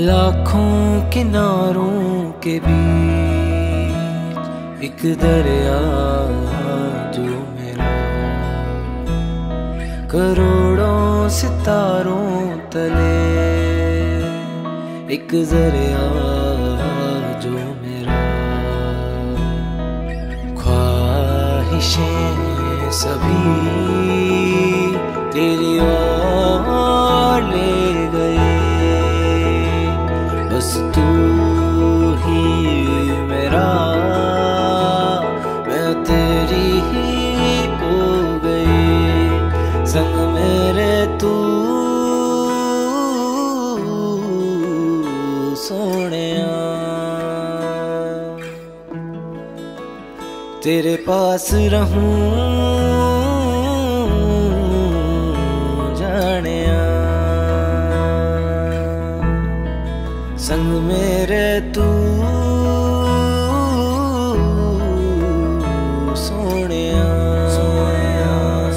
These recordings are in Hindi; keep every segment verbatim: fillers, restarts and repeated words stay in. लाखों किनारों के बीच एक दरिया जो मेरा, करोड़ों सितारों तले एक जरिया जो मेरा। ख्वाहिशें सभी तेरी ओर ले गए, बस तू ही मेरा, मैं तेरी ही हो गई। संग मेरे तू सोनिया, तेरे पास रहूं संग मेरे तू सोनिया, सोनिया,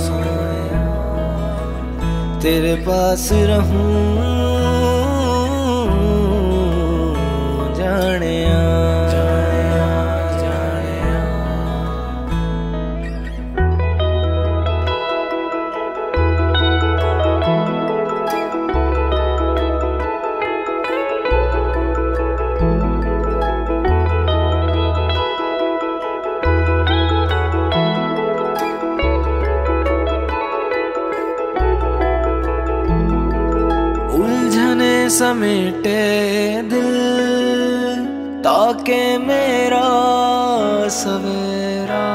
सोनिया, तेरे पास रहूं जानिया। समेटे दिल ताके मेरा सवेरा,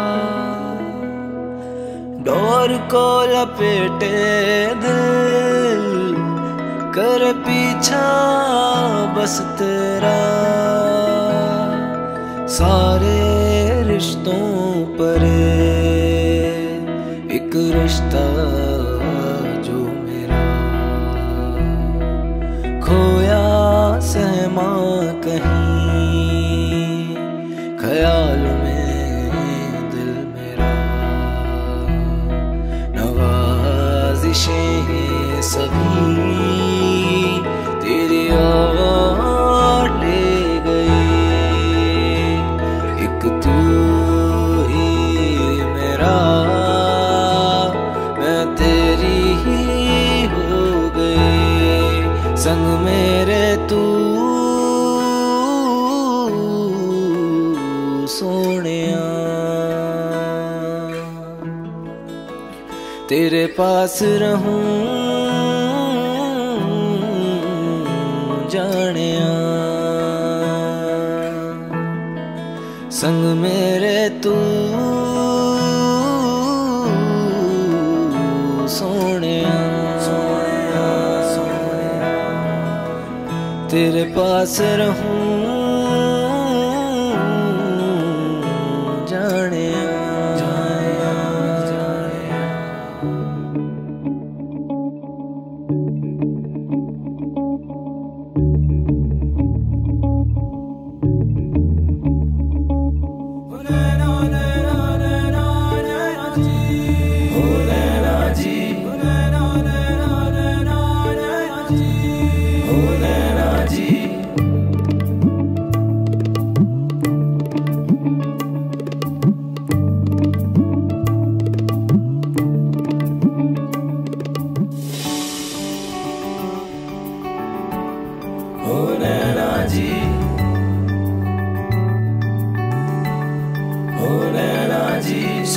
डोर को लपेटे दिल कर पीछा बस तेरा। सारे रिश्तों पर एक रिश्ता सहमा कहीं ख्याल में दिल मेरा। नवाजिशें सभी तेरी ओर ले गई, एक तू ही मेरा, मैं तेरी ही हो गई। संग मेरे तू सोनिया, तेरे पास रहूं जानिया। संग मेरे तू सोनिया, सोनिया, सोनिया, तेरे पास रहूं।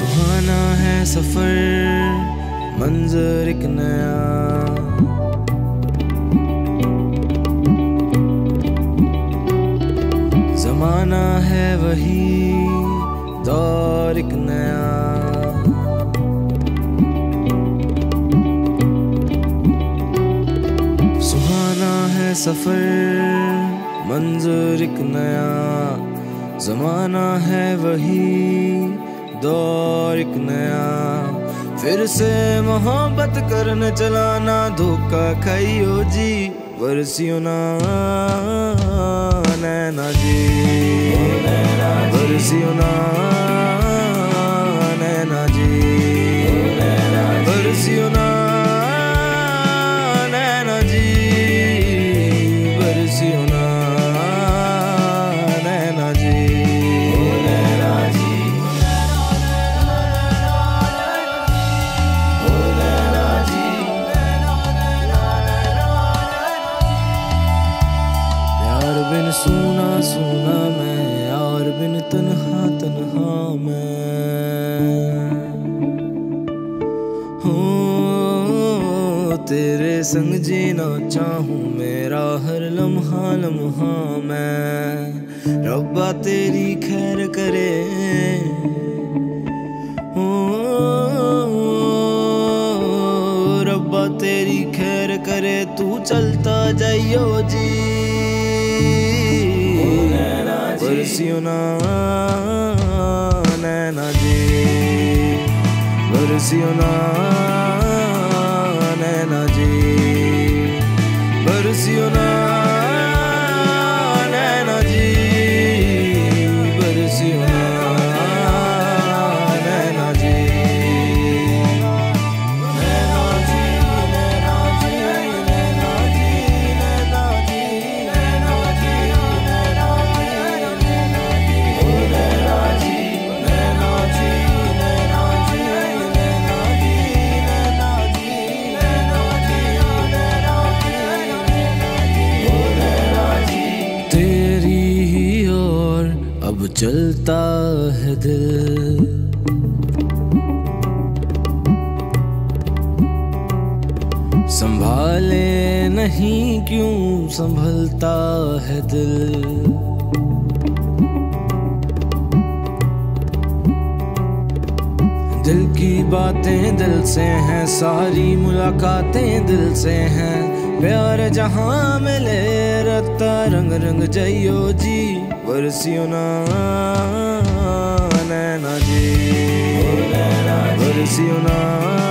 सुहाना है सफर, मंजर एक नया, जमाना है वही, दौर एक नया। सुहाना है सफर, मंजर एक नया, जमाना है वही, दौर एक नया। फिर से मोहब्बत करने चलाना, धोखा खाइयो जी, बरसियो ना नैना जी, बरसियो ना नैना जी, बरसियो ना नैना जी, बरसियो। संग जीना चाहूँ मेरा हर लम्हा लम्हा मैं, रब्बा तेरी खैर करे। ओ रब्बा तेरी खैर करे, तू चलता जाइयो जी। बरसियो ना नैना जी, बरसियो ना नैना जी, बरसियो ना नैना जी, बरसियो ना नैना जी, नैना जी, नैना जी, नैना जी, नैना जी, नैना जी, नैना जी, नैना जी, नैना जी, नैना जी। अब चलता है दिल, संभाले नहीं क्यों संभलता है दिल। दिल की बातें दिल से हैं, सारी मुलाकातें दिल से हैं, प्यार जहाँ मिले रता रंग रंग जाइयो जी। बरसियो ना नैना जी, बरसियो ना।